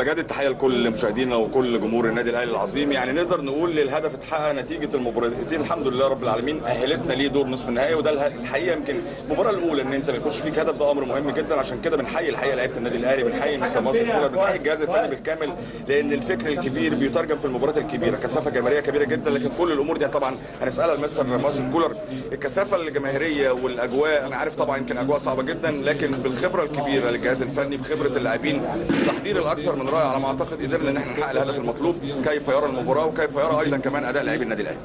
بجد التحيه لكل مشاهدينا وكل جمهور النادي الاهلي العظيم. يعني نقدر نقول الهدف اتحقق نتيجه المباراتين الحمد لله رب العالمين اهلتنا ليه دور نصف النهائي، وده الحقيقه يمكن المباراه الاولى ان انت بيخش فيك هدف ده امر مهم جدا. عشان كده بنحيي الحقيقه لعيبه النادي الاهلي، بنحيي مستر مازن كولر، بنحيي الجهاز الفني بالكامل، لان الفكر الكبير بيترجم في المباريات الكبيره. كثافه جماهيريه كبيره جدا، لكن كل الامور دي طبعا هنسالها لمستر مازن كولر. الكثافه الجماهيريه والاجواء انا عارف طبعا يمكن اجواء صعبه جدا، لكن بالخبره الكبيره للجهاز الفني بخبره اللاعبين التحضير الاكثر من رائع على ما اعتقد قدرنا ان احنا نحقق الهدف المطلوب. كيف يرى المباراه وكيف يرى ايضا كمان اداء لاعبي النادي الاهلي؟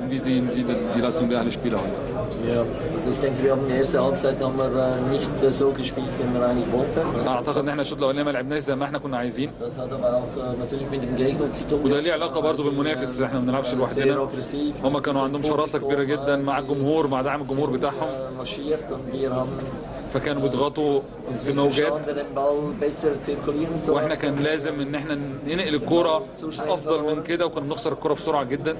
اعتقد ان احنا الشوط الاولاني ما لعبناش زي ما احنا كنا عايزين، وده ليه علاقه برضه بالمنافس، احنا ما بنلعبش لوحدنا، هم كانوا عندهم شراسه كبيره جدا مع الجمهور مع دعم الجمهور بتاعهم، فكانوا بيضغطوا في موجات واحنا كان لازم ان احنا ننقل الكوره افضل من كده، وكنا بنخسر الكوره بسرعه جدا،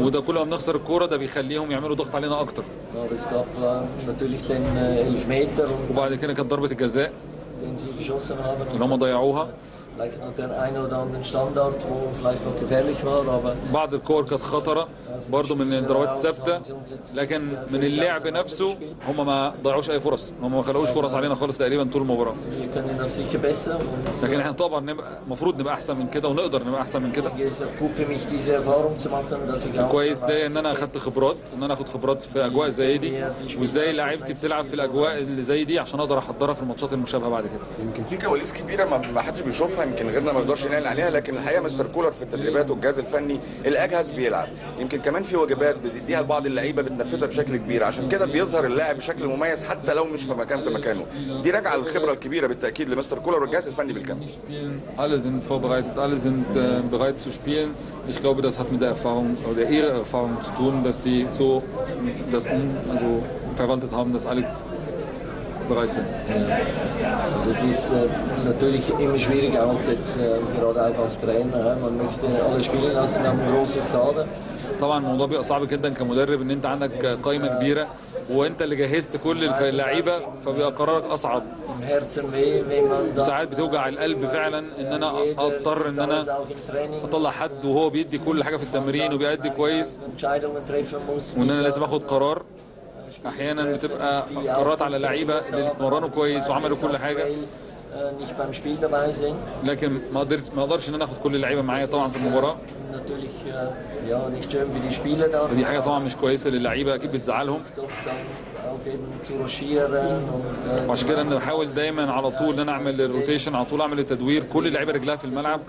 وده كل ما بنخسر الكوره ده بيخليهم يعملوا ضغط علينا اكتر. وبعد كده كانت ضربه الجزاء اللي هم ضيعوها، بعض الكور كانت خطره برضه من الضربات الثابته، لكن من اللعب نفسه هم ما ضيعوش اي فرص، هم ما خلقوش فرص علينا خالص تقريبا طول المباراه، لكن احنا طبعا المفروض نبقى احسن من كده ونقدر نبقى احسن من كده. كويس ليا ان انا اخدت خبرات، ان انا اخد خبرات في اجواء زي دي وازاي لعيبتي بتلعب في الاجواء اللي زي دي عشان اقدر احضرها في الماتشات المشابهه بعد كده. يمكن في كواليس كبيره ما حدش بيشوفها يمكن غيرنا ما نقدرش نعلن عليها، لكن الحقيقه مستر كولر في التدريبات والجهاز الفني الاجهز بيلعب، يمكن كمان في واجبات بتديها لبعض اللعيبه بتنفذها بشكل كبير، عشان كده بيظهر اللاعب بشكل مميز حتى لو مش في مكانه. دي راجعه للخبره الكبيره بالتاكيد لمستر كولر والجهاز الفني بالكامل. alle sind vorbereitet, alle sind bereit zu spielen. Ich glaube, das hat mit der Erfahrung oder ihrer Erfahrung zu tun, dass sie so das also verwandelt haben, dass alle bereit sind. Also es ist natürlich immer schwieriger, auch jetzt gerade auch als Trainer. Man möchte alle spielen lassen, wir haben ein großes Kader. طبعا الموضوع بيبقى صعب جدا كمدرب ان انت عندك قائمه كبيره وانت اللي جهزت كل اللعيبه، فبيبقى قرارك اصعب. ساعات بتوجع القلب فعلا ان انا اضطر ان انا اطلع حد وهو بيدي كل حاجه في التمرين وبيأدي كويس، وان انا لازم اخد قرار. احيانا بتبقى قرارات على لعيبه اللي اتمرنوا كويس وعملوا كل حاجه، لكن ما اقدرش ان انا اخد كل اللعيبه معايا طبعا في المباراه. دي حاجه طبعا مش كويسه للعيبه، اكيد بتزعلهم، عشان كده انا بحاول دايما على طول ان انا اعمل الروتيشن، على طول اعمل التدوير، كل اللعيبه رجلها في الملعب،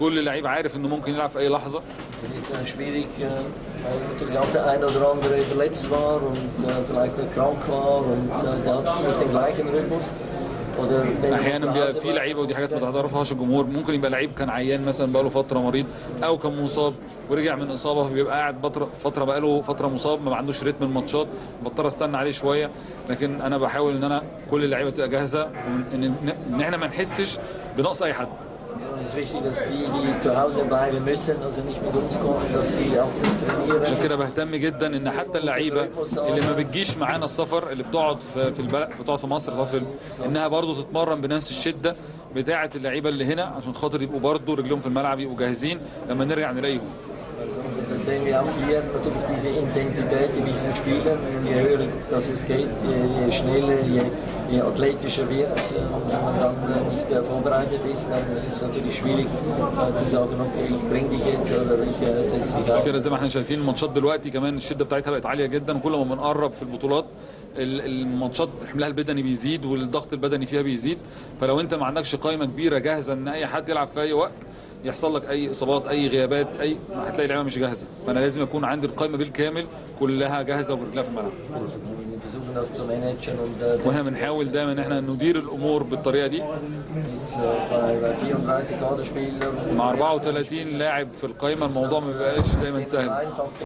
كل لعيب عارف انه ممكن يلعب في اي لحظه. احيانا بيبقى في لعيبه ودي حاجات ما تعرفهاش الجمهور، ممكن يبقى لعيب كان عيان مثلا بقاله فتره مريض او كان مصاب ورجع من اصابه، فبيبقى قاعد فتره بقاله فتره مصاب ما عندوش رتم الماتشات، بضطر استنى عليه شويه، لكن انا بحاول ان انا كل اللعيبه تبقى جاهزه ان احنا ما نحسش بنقص اي حد. عشان كده بهتم جدا ان حتى اللعيبه اللي ما بتجيش معانا السفر، اللي بتقعد في البلد، بتقعد في مصر انها برضه تتمرن بنفس الشده بتاعه اللعيبه اللي هنا، عشان خاطر يبقوا برضه رجلهم في الملعب، يبقوا جاهزين لما نرجع نلاقيهم. je athletischer wird, wenn man dann nicht vorbereitet ist, dann ist es natürlich schwierig zu sagen, okay, ich bringe dich jetzt oder ich setze dich auf. كده زي ما احنا شايفين الماتشات دلوقتي كمان الشده بتاعتها بقت عاليه جدا، كل ما بنقرب في البطولات الماتشات حملها البدني بيزيد والضغط البدني فيها بيزيد، فلو انت ما عندكش قائمه كبيره جاهزه ان اي حد يلعب في اي وقت يحصل لك اي اصابات اي غيابات اي، هتلاقي اللعيبه مش جاهزه، فانا لازم اكون عندي القائمه بالكامل كلها جاهزه ورجلها في الملعب. واحنا بنحاول دايما ان احنا ندير الامور بالطريقه دي. مع 34 لاعب في القائمه الموضوع ما بيبقاش دايما سهل.